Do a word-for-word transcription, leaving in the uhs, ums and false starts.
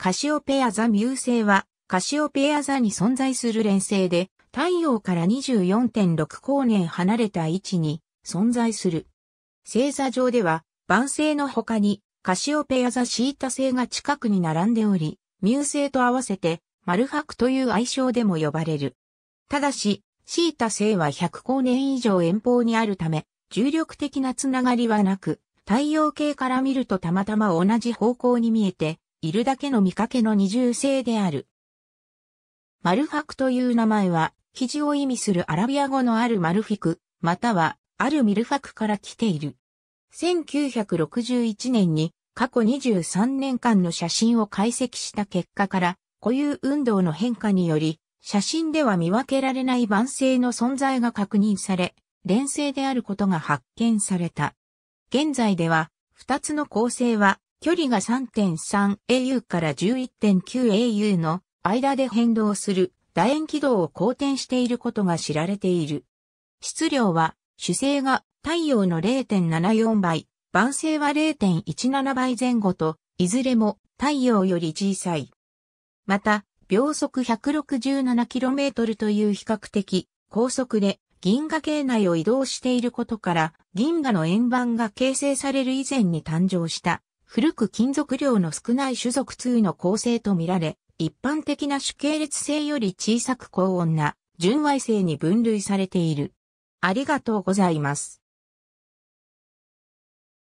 カシオペア座冥星は、カシオペア座に存在する連星で、太陽から にじゅうよんてんろく 光年離れた位置に存在する。星座上では、晩星の他に、カシオペア座シータ星が近くに並んでおり、冥星と合わせて、マルハクという愛称でも呼ばれる。ただし、シータ星はひゃく光年以上遠方にあるため、重力的なつながりはなく、太陽系から見るとたまたま同じ方向に見えているだけの見かけの二重星である。マルハクという名前は、肘を意味するアラビア語のアルマルフィク、またはアルミルファクから来ている。せんきゅうひゃくろくじゅういちねんに過去にじゅうさんねんかんの写真を解析した結果から、固有運動の変化により、写真では見分けられない晩星の存在が確認され、連星であることが発見された。現在では、二つの恒星は、距離が さんてんさんエーユー から じゅういってんきゅうエーユー の間で変動する楕円軌道を公転していることが知られている。質量は、主星が太陽の れいてんななよん 倍、晩星は れいてんいちなな 倍前後と、いずれも太陽より小さい。また、秒速 ひゃくろくじゅうななキロメートル という比較的高速で、銀河系内を移動していることから、銀河の円盤が形成される以前に誕生した、古く金属量の少ない種族ツーの恒星とみられ、一般的な主系列星より小さく高温な、純矮星に分類されている。ありがとうございます。